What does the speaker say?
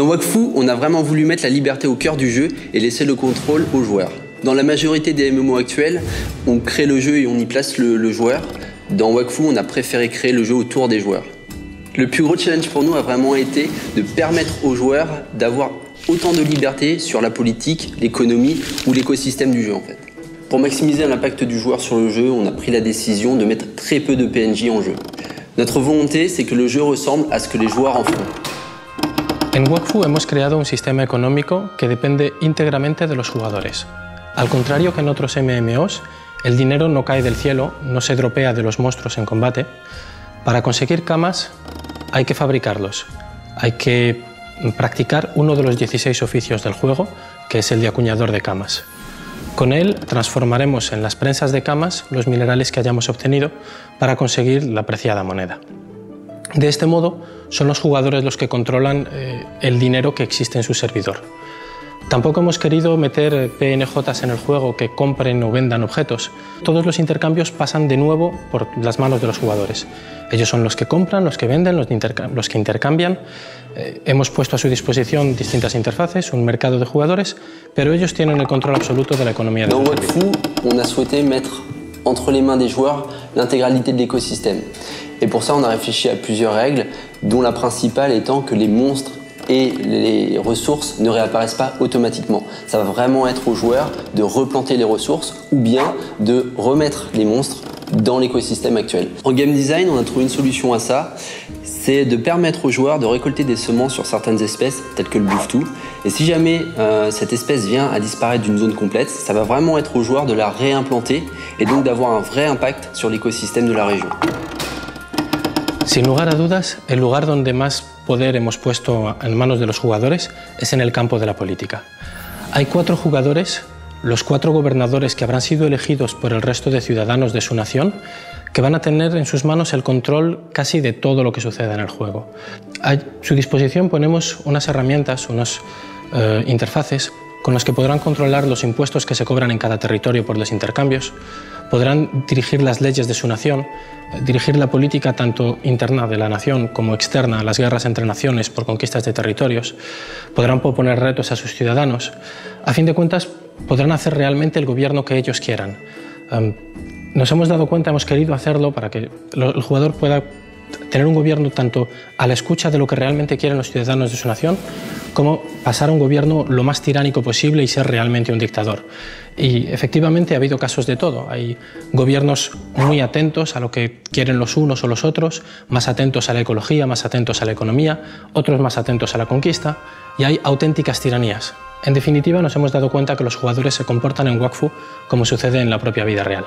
Dans Wakfu, on a vraiment voulu mettre la liberté au cœur du jeu et laisser le contrôle aux joueurs. Dans la majorité des MMO actuels, on crée le jeu et on y place le joueur. Dans Wakfu, on a préféré créer le jeu autour des joueurs. Le plus gros challenge pour nous a vraiment été de permettre aux joueurs d'avoir autant de liberté sur la politique, l'économie ou l'écosystème du jeu en fait. Pour maximiser l'impact du joueur sur le jeu, on a pris la décision de mettre très peu de PNJ en jeu. Notre volonté, c'est que le jeu ressemble à ce que les joueurs en font. En Wakfu hemos creado un sistema económico que depende íntegramente de los jugadores. Al contrario que en otros MMOs, el dinero no cae del cielo, no se dropea de los monstruos en combate. Para conseguir kamas hay que fabricarlos, hay que practicar uno de los 16 oficios del juego, que es el de acuñador de kamas. Con él transformaremos en las prensas de kamas los minerales que hayamos obtenido para conseguir la preciada moneda. De este modo, son los jugadores los que controlan el dinero que existe en su servidor. Tampoco hemos querido meter PNJs en el juego que compren o vendan objetos. Todos los intercambios pasan de nuevo por las manos de los jugadores. Ellos son los que compran, los que venden, los que intercambian. Hemos puesto a su disposición distintas interfaces, un mercado de jugadores, pero ellos tienen el control absoluto de la economía del juego. Dans Wakfu, on a souhaité mettre entre les mains des joueurs l'intégralité de l'écosystème. Et pour ça, on a réfléchi à plusieurs règles, dont la principale étant que les monstres et les ressources ne réapparaissent pas automatiquement. Ça va vraiment être aux joueurs de replanter les ressources ou bien de remettre les monstres dans l'écosystème actuel. En game design, on a trouvé une solution à ça, c'est de permettre aux joueurs de récolter des semences sur certaines espèces, telles que le buffetou, et si jamais cette espèce vient à disparaître d'une zone complète, ça va vraiment être aux joueurs de la réimplanter et donc d'avoir un vrai impact sur l'écosystème de la région. Sin lugar a dudas, el lugar donde más poder hemos puesto en manos de los jugadores es en el campo de la política. Hay 4 jugadores, los 4 gobernadores que habrán sido elegidos por el resto de ciudadanos de su nación, que van a tener en sus manos el control casi de todo lo que suceda en el juego. A su disposición ponemos unas herramientas, unas interfaces, con las que podrán controlar los impuestos que se cobran en cada territorio por los intercambios, podrán dirigir las leyes de su nación, dirigir la política tanto interna de la nación como externa, las guerras entre naciones por conquistas de territorios, podrán proponer retos a sus ciudadanos. A fin de cuentas, podrán hacer realmente el gobierno que ellos quieran. Nos hemos dado cuenta, hemos querido hacerlo para que el jugador pueda tener un gobierno tanto a la escucha de lo que realmente quieren los ciudadanos de su nación, como pasar a un gobierno lo más tiránico posible y ser realmente un dictador. Y efectivamente ha habido casos de todo. Hay gobiernos muy atentos a lo que quieren los unos o los otros, más atentos a la ecología, más atentos a la economía, otros más atentos a la conquista, y hay auténticas tiranías. En definitiva, nos hemos dado cuenta que los jugadores se comportan en Wakfu como sucede en la propia vida real.